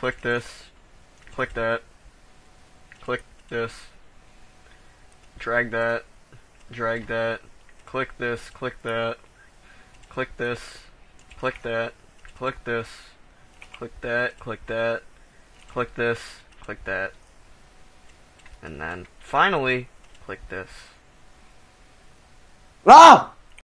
click this, click that, click this, drag that, click this, click that, click this, click that, click this, click that, click that, click this, click that, and then finally click this. Ah!